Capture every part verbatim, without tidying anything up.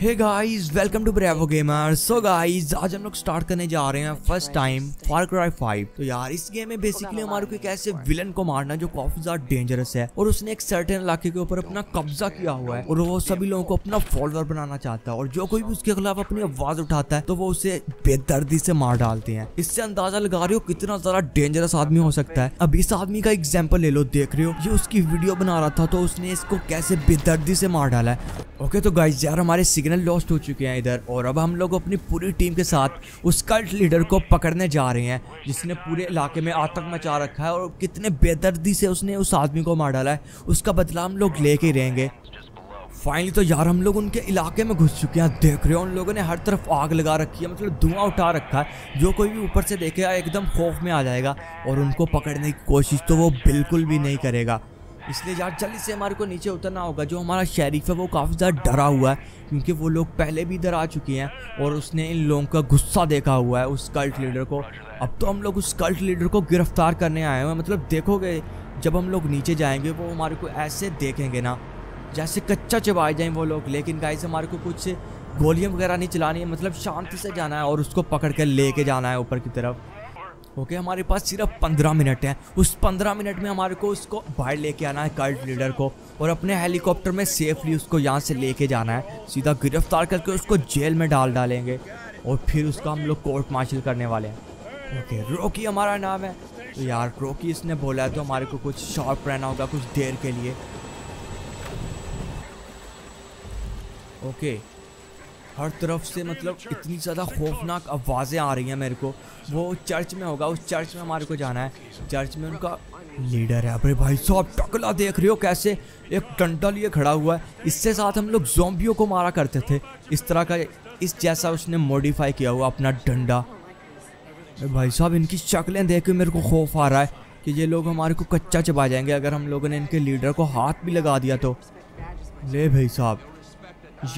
Hey guys welcome to bravo gamers. So guys आज हम लोग स्टार्ट करने जा रहे हैं first time Far Cry five. तो यार इस गेम में बेसिकली हमारे को एक ऐसे विलन को मारना है जो काफी ज्यादा डेंजरस है और उसने एक सर्टेन इलाके के ऊपर अपना कब्जा किया हुआ है और वो सभी लोगों को अपना फॉलोअर बनाना चाहता है और जो कोई भी उसके खिलाफ अपनी आवाज उठाता है तो वो उसे बेदर्दी से मार डालते हैं। इससे अंदाजा लगा रहे हो कितना ज्यादा डेंजरस आदमी हो सकता है। अब इस आदमी का एग्जाम्पल ले लो, देख रहे हो ये उसकी वीडियो बना रहा था तो उसने इसको कैसे बेदर्दी से मार डाला है। ओके तो गाइस यार हमारे सिग्नल लॉस्ट हो चुके हैं इधर और अब हम लोग अपनी पूरी टीम के साथ उस कल्ट लीडर को पकड़ने जा रहे हैं जिसने पूरे इलाके में आतंक मचा रखा है और कितने बेदर्दी से उसने उस आदमी को मार डाला है। उसका बदला हम लोग लेके ही रहेंगे। फाइनली तो यार हम लोग उनके इलाके में घुस चुके हैं। देख रहे हो उन लोगों ने हर तरफ आग लगा रखी है, मतलब धुआं उठा रखा है। जो कोई भी ऊपर से देखेगा एकदम खौफ में आ जाएगा और उनको पकड़ने की कोशिश तो वो बिल्कुल भी नहीं करेगा। इसलिए यार जल्दी से हमारे को नीचे उतरना होगा। जो हमारा शरीफ है वो काफ़ी ज़्यादा डरा हुआ है क्योंकि वो लोग पहले भी इधर आ चुके हैं और उसने इन लोगों का गुस्सा देखा हुआ है उस कल्ट लीडर को। अब तो हम लोग उस कल्ट लीडर को गिरफ्तार करने आए हुए हैं। मतलब देखोगे जब हम लोग नीचे जाएंगे वो हमारे को ऐसे देखेंगे ना जैसे कच्चा चबाए जाएँ वो लोग। लेकिन गाइस हमारे को कुछ गोलियाँ वगैरह नहीं चलानी है, मतलब शांति से जाना है और उसको पकड़ कर ले के जाना है ऊपर की तरफ। ओके okay, हमारे पास सिर्फ पंद्रह मिनट हैं। उस पंद्रह मिनट में हमारे को उसको बाहर लेके आना है कल्ट लीडर को और अपने हेलीकॉप्टर में सेफली उसको यहाँ से लेके जाना है। सीधा गिरफ्तार करके उसको जेल में डाल डालेंगे और फिर उसका हम लोग कोर्ट मार्शल करने वाले हैं। ओके okay, रोकी हमारा नाम है। तो यार रोकी इसने बोला है तो हमारे को कुछ शार्प रहना होगा कुछ देर के लिए। Okay okay. हर तरफ से मतलब इतनी ज़्यादा खौफनाक आवाज़ें आ रही हैं मेरे को। वो चर्च में होगा, उस चर्च में हमारे को जाना है। चर्च में उनका लीडर है। अरे भाई साहब टकला देख रहे हो कैसे एक डंडा लिए खड़ा हुआ है। इससे साथ हम लोग ज़ॉम्बियों को मारा करते थे। इस तरह का इस जैसा उसने मॉडिफाई किया हुआ अपना डंडा। अरे भाई साहब इनकी शक्लें देख के मेरे को खौफ आ रहा है कि ये लोग हमारे को कच्चा चबा जाएंगे अगर हम लोगों ने इनके लीडर को हाथ भी लगा दिया तो। ले भाई साहब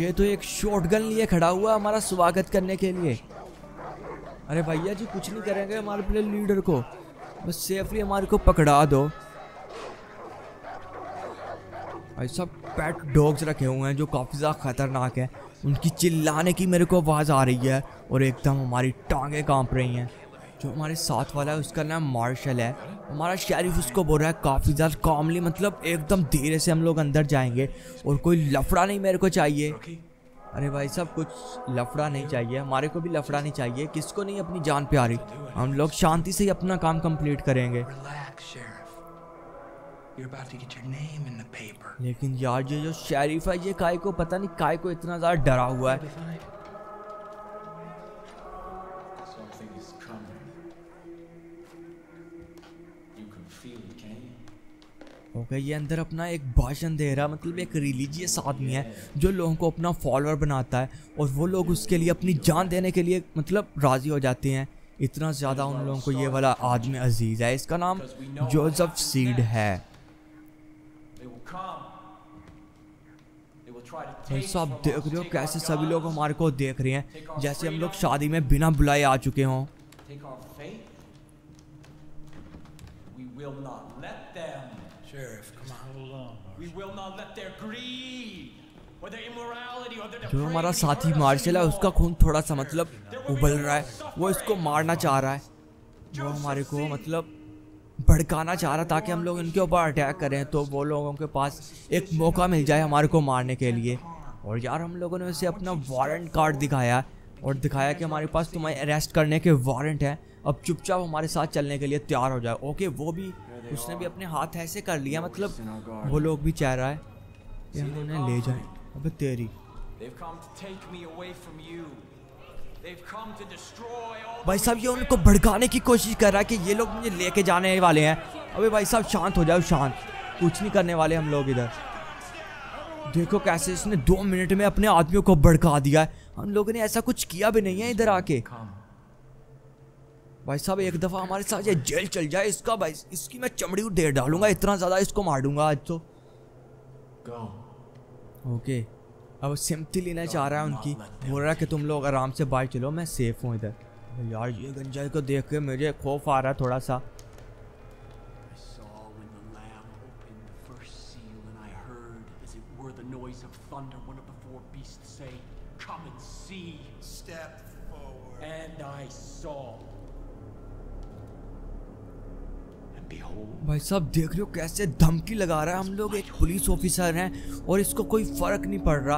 ये तो एक शॉटगन लिए खड़ा हुआ हमारा स्वागत करने के लिए। अरे भैया जी कुछ नहीं करेंगे हमारे प्ले लीडर को, बस सेफली हमारे को पकड़ा दो। भाई सब पेट डॉग्स रखे हुए हैं जो काफ़ी ज़्यादा खतरनाक हैं। उनकी चिल्लाने की मेरे को आवाज़ आ रही है और एकदम हमारी टांगें कांप रही हैं। जो हमारे साथ वाला है उसका नाम मार्शल है। हमारा शरीफ उसको बोल रहा है काफ़ी ज़्यादा कामली, मतलब एकदम धीरे से हम लोग अंदर जाएंगे और कोई लफड़ा नहीं मेरे को चाहिए। अरे भाई साहब कुछ लफड़ा नहीं चाहिए, हमारे को भी लफड़ा नहीं चाहिए। किसको नहीं अपनी जान प्यारी, हम लोग शांति से ही अपना काम कंप्लीट करेंगे। लेकिन यार ये जो शरीफ है ये काय को पता नहीं काय को इतना ज़्यादा डरा हुआ है। ओके okay, ये अंदर अपना एक भाषण दे रहा, मतलब एक रिलीजियस आदमी है जो लोगों को अपना फॉलोअर बनाता है और वो लोग उसके लिए अपनी जान देने के लिए मतलब राज़ी हो जाते हैं। इतना ज़्यादा उन लोगों को ये वाला आदमी अजीज़ है। इसका नाम जोसेफ सीड है। सब देख रहे हो कैसे सभी लोग हमारे को देख रहे हैं जैसे हम लोग शादी में बिना बुलाए आ चुके हों। जो हमारा साथी मार्शल है उसका खून थोड़ा सा मतलब उबल रहा है, वो इसको मारना चाह रहा है। वो हमारे को मतलब भड़काना चाह रहा ताकि हम लोग इनके ऊपर अटैक करें तो वो लोगों के पास एक मौका मिल जाए हमारे को मारने के लिए। और यार हम लोगों ने उसे अपना वारंट कार्ड दिखाया और दिखाया कि हमारे पास तुम्हें अरेस्ट करने के वारंट हैं, अब चुपचाप हमारे साथ चलने के लिए तैयार हो जाए। ओके वो भी उसने भी अपने हाथ ऐसे कर लिया, मतलब वो लोग भी चाह रहा है कि हम उन्हें ले जाएं। अबे तेरी भाई साहब ये उनको भड़काने की कोशिश कर रहा है कि ये लोग मुझे लेके जाने वाले हैं। अबे भाई साहब शांत हो जाओ, शांत कुछ नहीं करने वाले हम लोग। इधर देखो कैसे इसने दो मिनट में अपने आदमियों को भड़का दिया है। हम लोगों ने ऐसा कुछ किया भी नहीं है इधर आके। भाई साहब एक दफ़ा हमारे साथ ये जेल चल जाए इसका, भाई इसकी मैं चमड़ी उधेड़ डालूंगा, इतना ज़्यादा इसको मार दूंगा आज तो। ओके अब सिम्पति लेना चाह रहा है उनकी, बोल रहा है कि तुम लोग आराम से बाहर चलो मैं सेफ हूँ इधर। यार ये गंजाई को देख के मुझे खौफ आ रहा है थोड़ा सा। come and see. Step forward. And I saw. भाई साहब देख रहे हो कैसे धमकी लगा रहा है। हम लोग एक पुलिस ऑफिसर हैं और इसको कोई फर्क नहीं पड़ रहा।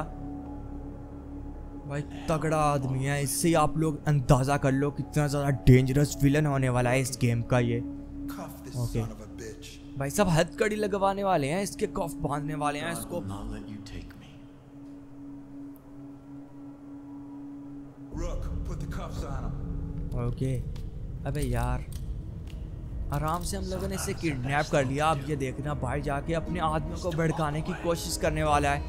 भाई तगड़ा आदमी है, इससे ही आप लोग अंदाजा कर लो कितना ज्यादा डेंजरस विलन होने वाला है इस गेम का ये। ओके भाई साहब हथकड़ी लगवाने वाले हैं, इसके कफ बांधने वाले हैं इसको। ओके अबे यार आराम से हम लोगों ने इसे किडनैप कर लिया। आप ये देखना भाई जाके अपने आदमियों को भड़काने की कोशिश करने वाला है।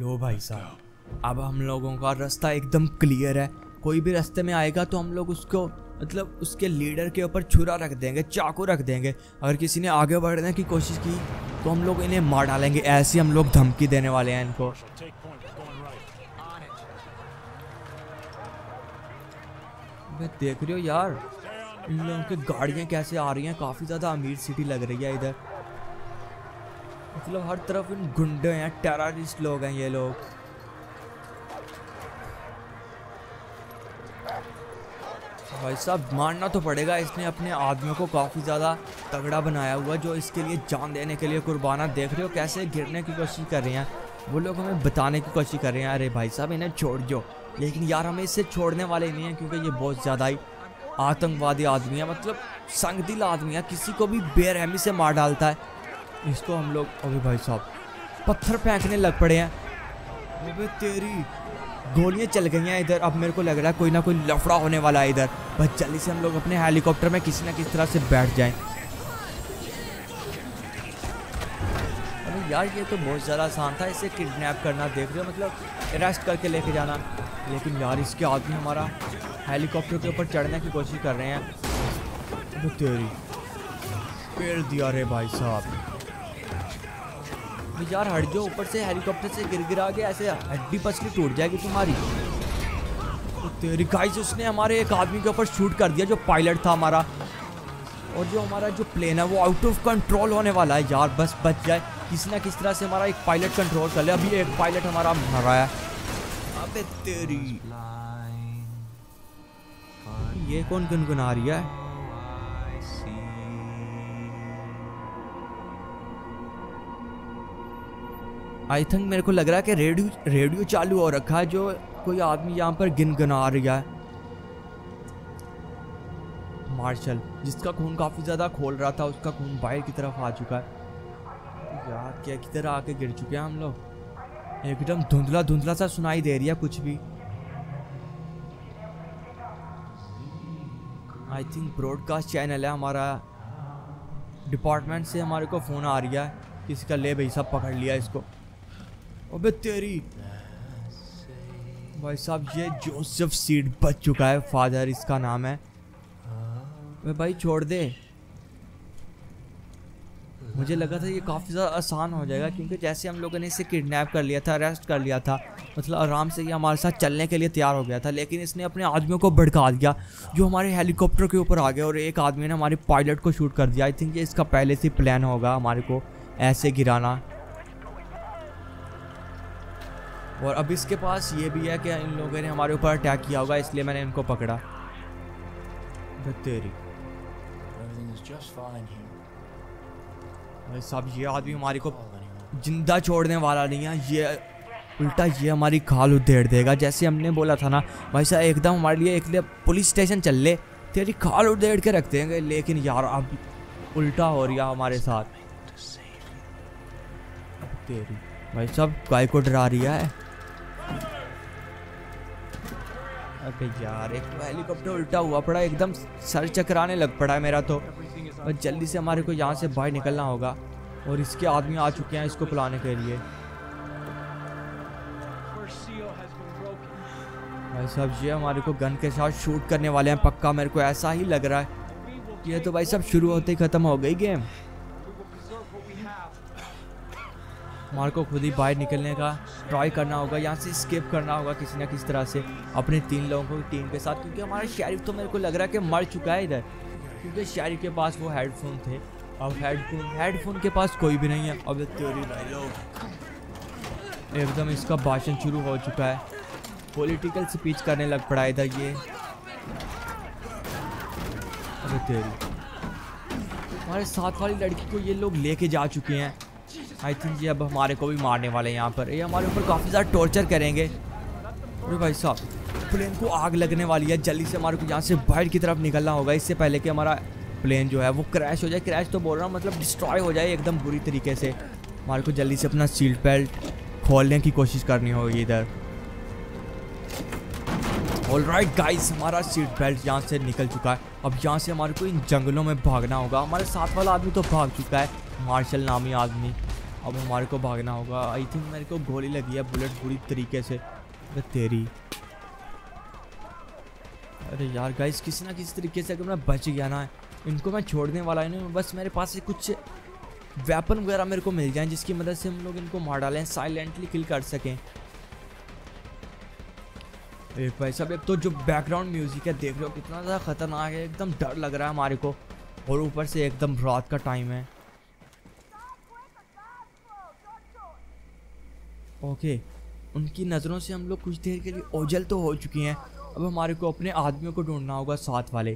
लो भाई साहब अब हम लोगों का रास्ता एकदम क्लियर है। कोई भी रास्ते में आएगा तो हम लोग उसको मतलब उसके लीडर के ऊपर छुरा रख देंगे, चाकू रख देंगे। अगर किसी ने आगे बढ़ने की कोशिश की तो हम लोग इन्हें मार डालेंगे। ऐसी हम लोग धमकी देने वाले हैं इनको। देख रहे हो यार इन लोगों की गाड़ियाँ कैसे आ रही हैं, काफ़ी ज़्यादा अमीर सिटी लग रही है इधर। मतलब हर तरफ इन गुंडे हैं, टेररिस्ट लोग हैं ये लोग। भाई साहब मानना तो पड़ेगा, इसने अपने आदमियों को काफ़ी ज़्यादा तगड़ा बनाया हुआ जो इसके लिए जान देने के लिए कुर्बाना। देख रहे हो कैसे गिरने की कोशिश कर रहे हैं वो लोग, हमें बताने की कोशिश कर रहे हैं अरे भाई साहब इन्हें छोड़ दो। लेकिन यार हमें इससे छोड़ने वाले नहीं हैं क्योंकि ये बहुत ज़्यादा ही आतंकवादी आदमी है, मतलब संगदिल आदमी है, किसी को भी बेरहमी से मार डालता है। इसको हम लोग अभी भाई साहब पत्थर फेंकने लग पड़े हैं। अबे तेरी गोलियां चल गई हैं इधर। अब मेरे को लग रहा है कोई ना कोई लफड़ा होने वाला है इधर। बस जल्दी से हम लोग अपने हेलीकॉप्टर में किसी ना किसी तरह से बैठ जाएँ। अरे यार ये तो बहुत ज़्यादा आसान था इसे किडनैप करना। देख रहे हो मतलब अरेस्ट करके लेके जाना। लेकिन यार इसके आदमी हमारा हेलीकॉप्टर के ऊपर चढ़ने की कोशिश कर रहे हैं। तो तेरी पेड़ दिया रे भाई साहब। यार हट जाओ, ऊपर से हेलीकॉप्टर से गिर गिरा के ऐसे हड्डी पसली टूट जाएगी तुम्हारी। तो तेरी गाइस उसने हमारे एक आदमी के ऊपर शूट कर दिया जो पायलट था हमारा। और जो हमारा जो प्लेन है वो आउट ऑफ कंट्रोल होने वाला है यार। बस बच जाए किसी ना किसी तरह से, हमारा एक पायलट कंट्रोल कर ले। अभी एक पायलट हमारा मरा है। अबे तेरी ये कौन गुनगुना रही है? आई थिंक मेरे को लग रहा है कि रेडियो रेडियो चालू हो रखा है जो कोई आदमी यहाँ पर गुनगुना रहा है। मार्शल जिसका खून काफी ज्यादा खोल रहा था उसका खून बाहर की तरफ आ चुका है। यार क्या किधर आके गिर चुके हैं हम लोग। एकदम धुंधला धुंधला सा सुनाई दे रही है कुछ भी। आई थिंक ब्रॉडकास्ट चैनल है हमारा। डिपार्टमेंट से हमारे को फ़ोन आ रहा है किसी का, ले भाई साहब पकड़ लिया इसको। अबे तेरी भाई साहब ये जोसेफ सीड बच चुका है, फादर इसका नाम है। अबे भाई छोड़ दे, मुझे लगा था ये काफ़ी ज़्यादा आसान हो जाएगा क्योंकि जैसे हम लोगों ने इसे किडनैप कर लिया था, अरेस्ट कर लिया था, मतलब आराम से ये हमारे साथ चलने के लिए तैयार हो गया था। लेकिन इसने अपने आदमियों को भड़का दिया जो हमारे हेलीकॉप्टर के ऊपर आ गए और एक आदमी ने हमारे पायलट को शूट कर दिया। आई थिंक ये इसका पहले से प्लान होगा हमारे को ऐसे गिराना। और अब इसके पास ये भी है कि इन लोगों ने हमारे ऊपर अटैक किया होगा इसलिए मैंने इनको पकड़ा। तेरी भाई साहब ये आदमी हमारे को जिंदा छोड़ने वाला नहीं है, ये उल्टा ये हमारी खाल उधेड़ देगा। जैसे हमने बोला था ना भाई साहब एकदम हमारे लिए एक लिए पुलिस स्टेशन चल ले, तेरी खाल उधेड़ के रख देंगे। लेकिन यार अब उल्टा हो रहा हमारे साथ। तेरी भाई साहब गाय को डरा रहा है। अबे यार एक तो हेलीकॉप्टर उल्टा हुआ पड़ा, एकदम सर चकराने लग पड़ा है मेरा तो। और जल्दी से हमारे को यहाँ से बाहर निकलना होगा और इसके आदमी आ चुके हैं इसको बुलाने के लिए। भाई साहब ये हमारे को गन के साथ शूट करने वाले हैं पक्का, मेरे को ऐसा ही लग रहा है। ये तो भाई साहब शुरू होते ही ख़त्म हो गई गेम। हमारे को खुद ही बाहर निकलने का ट्राई करना होगा, यहाँ से स्केप करना होगा किसी ना किसी तरह से अपने तीन लोगों की टीम के साथ। क्योंकि हमारा शरीफ तो मेरे को लग रहा है कि मर चुका है इधर, क्योंकि शायरी के पास वो हेडफोन थे। अब हेडफोन हेडफोन के पास कोई भी नहीं है। अब तेरी भाई लोग एकदम इसका भाषण शुरू हो चुका है, पॉलिटिकल स्पीच करने लग पड़ा इधर ये। अरे तेरी, हमारे साथ वाली लड़की को ये लोग लेके जा चुके हैं। आई थिंक ये अब हमारे को भी मारने वाले हैं यहाँ पर। ये हमारे ऊपर काफ़ी ज़्यादा टॉर्चर करेंगे। अरे भाई साहब, प्लेन को आग लगने वाली है, जल्दी से हमारे को यहाँ से बाहर की तरफ निकलना होगा इससे पहले कि हमारा प्लेन जो है वो क्रैश हो जाए। क्रैश तो बोल रहा हूँ, मतलब डिस्ट्रॉय हो जाए एकदम बुरी तरीके से। हमारे को जल्दी से अपना सीट बेल्ट खोलने की कोशिश करनी होगी इधर। ऑलराइट गाइस, हमारा सीट बेल्ट यहाँ से निकल चुका है। अब यहाँ से हमारे को इन जंगलों में भागना होगा। हमारे साथ वाला आदमी तो भाग चुका है, मार्शल नामी आदमी। अब हमारे को भागना होगा। आई थिंक मेरे को गोली लगी है, बुलेट बुरी तरीके से। अरे तेरी, अरे यार गाइस, किसी ना किसी तरीके से अगर मैं बच गया ना, इनको मैं छोड़ने वाला ही नहीं। बस मेरे पास से कुछ वेपन वगैरह मेरे को मिल जाए जिसकी मदद से हम लोग इनको मार डालें, साइलेंटली किल कर सकें। एक भाई साहब, एक तो जो बैकग्राउंड म्यूजिक है देख रहे हो कितना ज़्यादा खतरनाक है, एकदम डर लग रहा है हमारे को। और ऊपर से एकदम रात का टाइम है। ओके, उनकी नज़रों से हम लोग कुछ देर के लिए ओझल तो हो चुके हैं। अब हमारे को अपने आदमियों को ढूंढना होगा साथ वाले,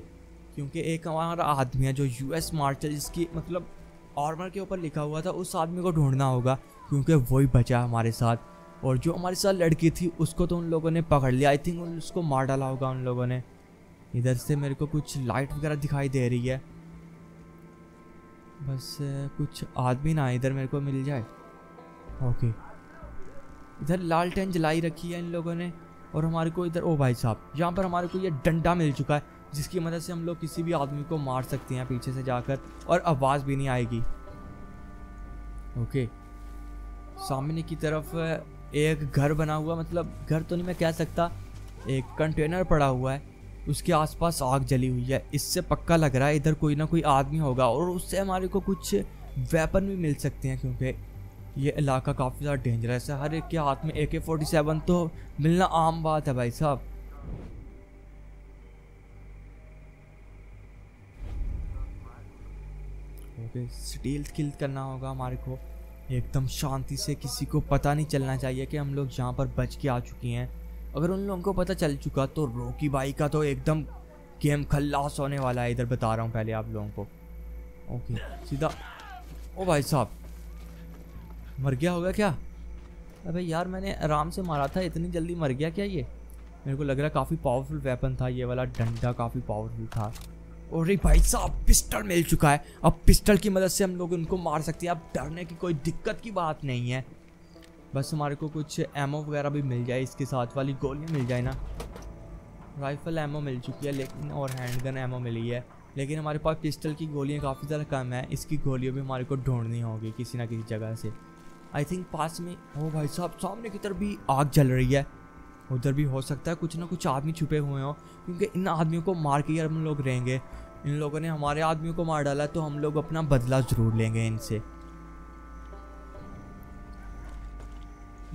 क्योंकि एक हमारा आदमी है जो यूएस मार्शल, जिसकी मतलब आर्मर के ऊपर लिखा हुआ था, उस आदमी को ढूंढना होगा क्योंकि वही बचा हमारे साथ। और जो हमारे साथ लड़की थी उसको तो उन लोगों ने पकड़ लिया। आई थिंक उसको मार डाला होगा उन लोगों ने। इधर से मेरे को कुछ लाइट वगैरह दिखाई दे रही है, बस कुछ आदमी ना इधर मेरे को मिल जाए। ओके, इधर लालटेन जलाई रखी है इन लोगों ने। और हमारे को इधर, ओ भाई साहब, यहाँ पर हमारे को ये डंडा मिल चुका है जिसकी मदद से हम लोग किसी भी आदमी को मार सकते हैं पीछे से जाकर, और आवाज़ भी नहीं आएगी। ओके, सामने की तरफ एक घर बना हुआ, मतलब घर तो नहीं मैं कह सकता, एक कंटेनर पड़ा हुआ है, उसके आसपास आग जली हुई है। इससे पक्का लग रहा है इधर कोई ना कोई आदमी होगा, और उससे हमारे को कुछ वेपन भी मिल सकते हैं क्योंकि ये इलाका काफ़ी ज़्यादा डेंजरस है। हर एक के हाथ में ए के फोर्टी सेवन तो मिलना आम बात है भाई साहब। ओके, स्टील किल करना होगा हमारे को एकदम शांति से। किसी को पता नहीं चलना चाहिए कि हम लोग यहाँ पर बच के आ चुके हैं। अगर उन लोगों को पता चल चुका तो रोकी भाई का तो एकदम गेम खल्लास होने वाला है इधर, बता रहा हूँ पहले आप लोगों को। ओके, सीधा, ओ भाई साहब, मर गया होगा क्या? अबे यार, मैंने आराम से मारा था, इतनी जल्दी मर गया क्या ये? मेरे को लग रहा काफ़ी पावरफुल वेपन था ये वाला डंडा, काफ़ी पावरफुल था। और रे भाई साहब, पिस्टल मिल चुका है। अब पिस्टल की मदद से हम लोग उनको मार सकते हैं। अब डरने की कोई दिक्कत की बात नहीं है, बस हमारे को कुछ एमओ वगैरह भी मिल जाए, इसके साथ वाली गोलियां मिल जाए ना। राइफ़ल एमओ मिल चुकी है लेकिन, और हैंडगन एमओ मिली है, लेकिन हमारे पास पिस्टल की गोलियां काफ़ी ज़्यादा कम है। इसकी गोलियां भी हमारे को ढूंढनी होगी किसी ना किसी जगह से। आई थिंक पास में, ओ भाई साहब, सामने की तरफ भी आग जल रही है, उधर भी हो सकता है कुछ ना कुछ आदमी छुपे हुए हों, क्योंकि इन आदमियों को मार के हम लोग रहेंगे। इन लोगों ने हमारे आदमियों को मार डाला तो हम लोग अपना बदला ज़रूर लेंगे इनसे।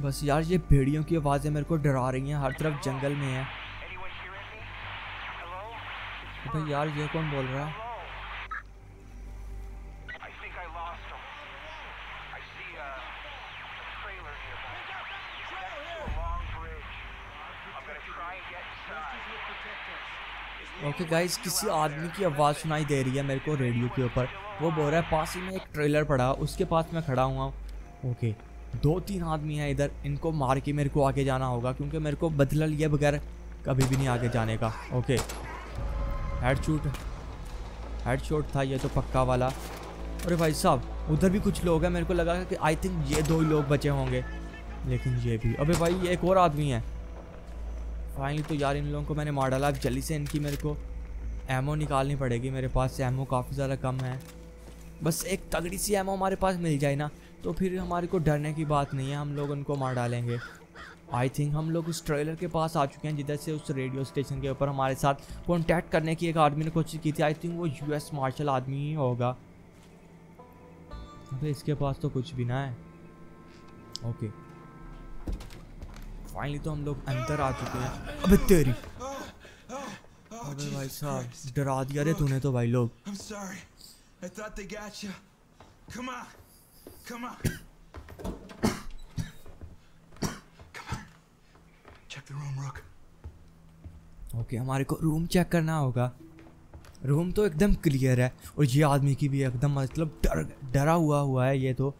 बस यार, ये भेड़ियों की आवाज़ें मेरे को डरा रही हैं, हर तरफ जंगल में है। भाई यार, ये कौन बोल रहा है? ओके गाइस, किसी आदमी की आवाज़ सुनाई दे रही है मेरे को रेडियो के ऊपर। वो बोल रहा है, पास ही में एक ट्रेलर पड़ा, उसके पास मैं खड़ा हुआ हूँ। ओके, दो तीन आदमी हैं इधर, इनको मार के मेरे को आगे जाना होगा क्योंकि मेरे को बदला लिए बगैर कभी भी नहीं आगे जाने का। ओके, हेडशॉट, हेडशॉट था ये तो पक्का वाला। अरे भाई साहब, उधर भी कुछ लोग हैं, मेरे को लगा कि आई थिंक ये दो ही लोग बचे होंगे, लेकिन ये भी, अबे भाई ये एक और आदमी है। फाइनली तो यार इन लोगों को मैंने मार डाला। अब जल्दी से इनकी मेरे को एमओ निकालनी पड़ेगी, मेरे पास एमओ काफ़ी ज़्यादा कम है। बस एक तगड़ी सी एमओ हमारे पास मिल जाए ना तो फिर हमारे को डरने की बात नहीं है, हम लोग उनको मार डालेंगे। आई थिंक हम लोग उस ट्रेलर के पास आ चुके हैं जिधर से उस रेडियो स्टेशन के ऊपर हमारे साथ कॉन्टैक्ट करने की एक आदमी ने कोशिश की थी। आई थिंक वो यूएस मार्शल आदमी ही होगा। अरे इसके पास तो कुछ भी ना है। ओके, फाइनली तो हम लोग अंदर आ चुके हैं। अबे तेरी, अबे भाई साहब, डरा दिया रे तूने तो भाई लोग। the room, Rook. ओके, हमारे को रूम चेक करना होगा। रूम तो एकदम क्लियर है और ये आदमी की भी एकदम मतलब डर डरा हुआ हुआ है ये तो।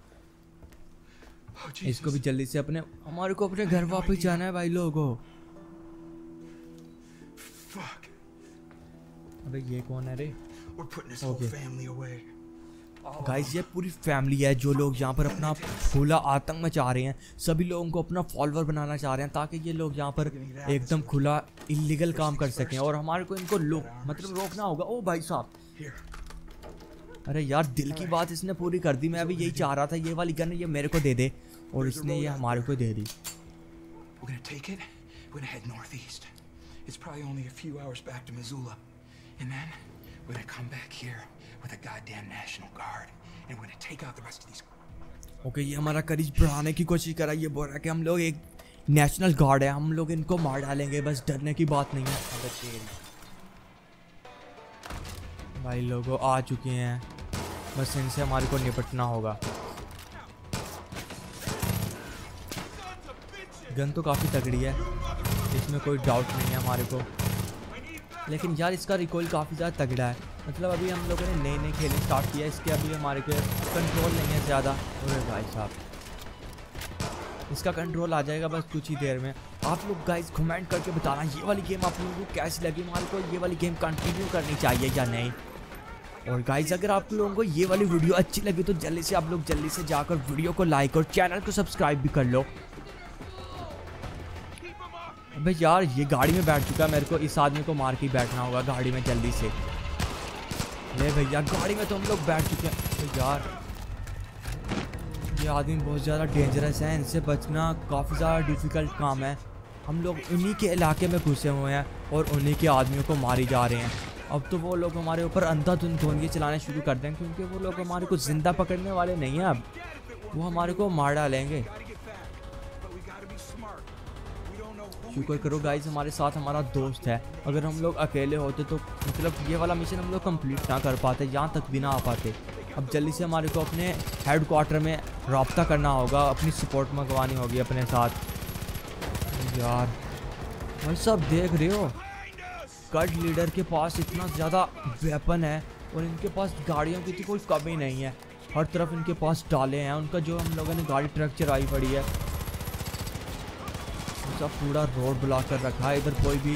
oh, इसको भी जल्दी से अपने हमारे को अपने घर वापस जाना है भाई लोगों। अबे ये कौन है रे? ओके गाइस, ये पूरी फैमिली है जो लोग यहाँ पर अपना खुला आतंक मचा रहे हैं। सभी लोगों को अपना फॉलोअर बनाना चाह रहे हैं ताकि ये लोग यहाँ पर एकदम खुला इलीगल काम कर सकें और हमारे को इनको लोग मतलब रोकना होगा। ओ भाई साहब, अरे यार दिल की बात इसने पूरी कर दी। मैं अभी यही चाह रहा था, ये वाली गन ये मेरे को दे दे और इसने ये हमारे को दे दी। ओके okay, ये हमारा करीज बढ़ाने की कोशिश कर रहा है। ये बोल रहा है कि हम लोग एक नेशनल गार्ड है, हम लोग इनको मार डालेंगे, बस डरने की बात नहीं है। भाई लोगों आ चुके हैं, बस इनसे हमारे को निपटना होगा। गन तो काफ़ी तगड़ी है, इसमें कोई डाउट नहीं है हमारे को, लेकिन यार इसका रिकॉल काफ़ी ज़्यादा तगड़ा है। मतलब अभी हम लोगों ने नए नए खेलने स्टार्ट किया, इसके अभी हमारे को कंट्रोल नहीं है ज़्यादा। अरे भाई साहब, इसका कंट्रोल आ जाएगा बस कुछ ही देर में। आप लोग गाइस कमेंट करके बताना ये वाली गेम आप लोगों को कैसी लगी, हमारे को ये वाली गेम कंटिन्यू करनी चाहिए या नहीं। और गाइस अगर आप लोगों को ये वाली वीडियो अच्छी लगी तो जल्दी से आप लोग जल्दी से जाकर वीडियो को लाइक और चैनल को सब्सक्राइब भी कर लो। अबे यार ये गाड़ी में बैठ चुका है, मेरे को इस आदमी को मार के बैठना होगा गाड़ी में जल्दी से। ले भैया, गाड़ी में तो हम लोग बैठ चुके हैं। तो यार ये आदमी बहुत ज़्यादा डेंजरस है, इनसे बचना काफ़ी ज़्यादा डिफ़िकल्ट काम है। हम लोग उन्हीं के इलाके में घुसे हुए हैं और उन्हीं के आदमियों को मारी जा रहे हैं। अब तो वो लोग हमारे ऊपर अंधाधुंध गोलियां चलाने शुरू कर देंगे क्योंकि वो लोग हमारे को जिंदा पकड़ने वाले नहीं हैं। अब वो हमारे को मार डालेंगे। शुक्र करो गाइस हमारे साथ हमारा दोस्त है, अगर हम लोग अकेले होते तो मतलब ये वाला मिशन हम लोग कंप्लीट ना कर पाते, यहाँ तक भी ना आ पाते। अब जल्दी से हमारे को अपने हेड क्वार्टर में रब्ता करना होगा, अपनी सपोर्ट मंगवानी होगी अपने साथ। यार भाई साहब देख रहे हो, कट लीडर के पास इतना ज़्यादा वेपन है और इनके पास गाड़ियों की तो कोई कमी नहीं है, हर तरफ इनके पास डाले हैं उनका। जो हम लोगों ने गाड़ी ट्रक चराई पड़ी है, सब पूरा रोड ब्लॉक कर रखा है, इधर कोई भी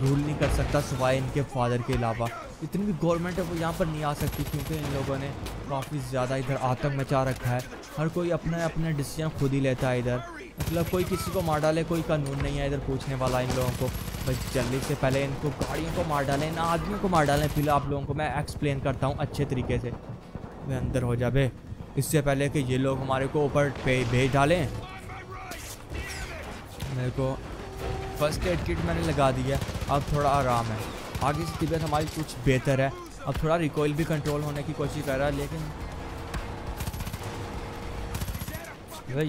रूल नहीं कर सकता सिवाय इनके फादर के अलावा। इतनी भी गवर्नमेंट है वो यहाँ पर नहीं आ सकती क्योंकि इन लोगों ने काफ़ी ज़्यादा इधर आतंक मचा रखा है। हर कोई अपने अपने डिसीजन खुद ही लेता है इधर, मतलब कोई किसी को मार डाले, कोई कानून नहीं है इधर पूछने वाला इन लोगों को। बस जल्दी से पहले इनको गाड़ियों को मार डालें, इन आदमियों को मार डालें। फिर आप लोगों को मैं एक्सप्लेन करता हूँ अच्छे तरीके से। मैं अंदर हो जाए इससे पहले कि ये लोग हमारे को ऊपर पे भेज डालें। मेरे को फर्स्ट एड किट मैंने लगा दी है, अब थोड़ा आराम है। आगे से तबीयत हमारी कुछ बेहतर है, अब थोड़ा रिकॉइल भी कंट्रोल होने की कोशिश कर रहा है। लेकिन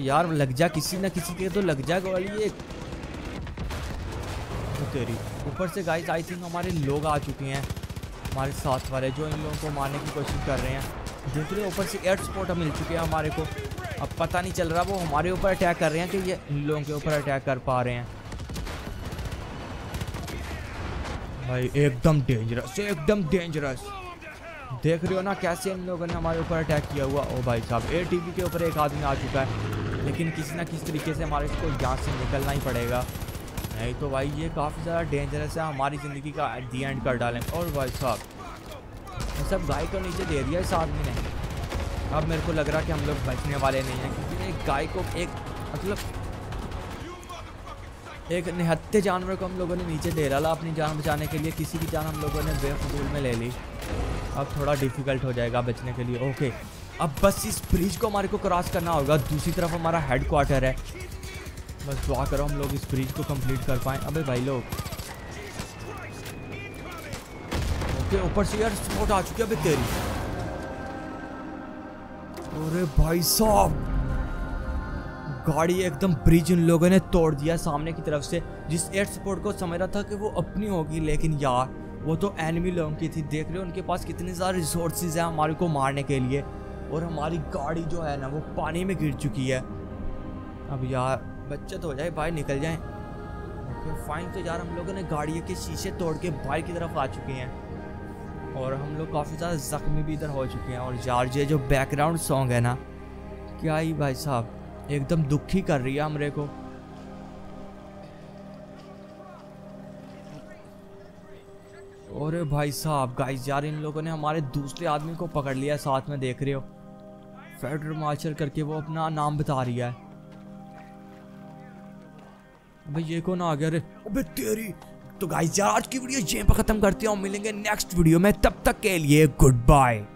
यार लग जा, किसी ना किसी के तो लग जा गोली एक तेरी। ऊपर से गाइस आई थिंक हमारे लोग आ चुके हैं, हमारे साथ वाले जो इन लोगों को मारने की कोशिश कर रहे हैं। दूसरे ऊपर से एयर सपोर्ट मिल चुके हैं हमारे को। अब पता नहीं चल रहा वो हमारे ऊपर अटैक कर रहे हैं कि ये इन लोगों के ऊपर अटैक कर पा रहे हैं। भाई एकदम डेंजरस, एकदम डेंजरस। देख रहे हो ना कैसे इन लोगों ने हमारे ऊपर अटैक किया हुआ। ओ भाई साहब, एटीवी के ऊपर एक आदमी आ चुका है, लेकिन किसी ना किसी तरीके से हमारे को यहाँ से निकलना ही पड़ेगा, नहीं तो भाई ये काफ़ी ज़्यादा डेंजरस है, हमारी ज़िंदगी का दी एंड कर डालें। और भाई साहब सब गाय को नीचे दे दिया इस आदमी ने। अब मेरे को लग रहा कि हम लोग बचने वाले नहीं हैं क्योंकि एक गाय को एक मतलब एक निहत्थे जानवर को हम लोगों ने नीचे दे डाला अपनी जान बचाने के लिए। किसी की जान हम लोगों ने बेफजूल में ले ली, अब थोड़ा डिफ़िकल्ट हो जाएगा बचने के लिए। ओके, अब बस इस ब्रिज को हमारे को क्रॉस करना होगा, दूसरी तरफ हमारा हेड क्वार्टर है। बस दुआ करो हम लोग इस ब्रिज को कम्प्लीट कर पाएँ। अबे भाई लोग, ओके ऊपर से यार सपोर्ट आ चुकी है। अभी तेरी अरे भाई साहब, गाड़ी एकदम ब्रिज इन लोगों ने तोड़ दिया सामने की तरफ से। जिस एयर सपोर्ट को समझ रहा था कि वो अपनी होगी, लेकिन यार वो तो एनिमी लोगों की थी। देख रहे हो उनके पास कितने सारे रिसोर्सेज हैं हमारे को मारने के लिए, और हमारी गाड़ी जो है ना वो पानी में गिर चुकी है। अब यार बचत हो जाए भाई, निकल जाए। फाइन तो यार हम लोगों ने गाड़ियों के शीशे तोड़ के बाहर की तरफ आ चुके हैं और हम लोग काफ़ी ज़्यादा ज़ख्मी भी इधर हो चुके हैं। और यार ये जो बैकग्राउंड सॉन्ग है ना, क्या ही भाई साहब, एकदम दुखी कर रही है हमरे को। अरे भाई साहब गाइस, यार इन लोगों ने हमारे दूसरे आदमी को पकड़ लिया है, साथ में देख रहे हो, फेडरल मार्शल करके वो अपना नाम बता रही है। भाई ये कौन आ गया रे? अबे तेरी तो गाइस यार आज की वीडियो यहीं पर खत्म करते हैं और मिलेंगे नेक्स्ट वीडियो में, तब तक के लिए गुड बाय।